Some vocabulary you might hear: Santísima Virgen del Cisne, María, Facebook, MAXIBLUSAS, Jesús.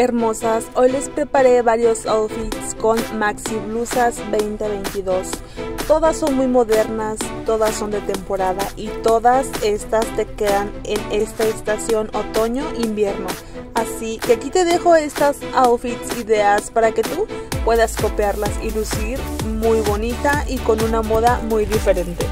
hermosas, hoy les preparé varios outfits con maxi blusas 2022. Todas son muy modernas, todas son de temporada y todas estas te quedan en esta estación otoño-invierno. Así que aquí te dejo estas outfits ideas para que tú puedas copiarlas y lucir muy bonita y con una moda muy diferente.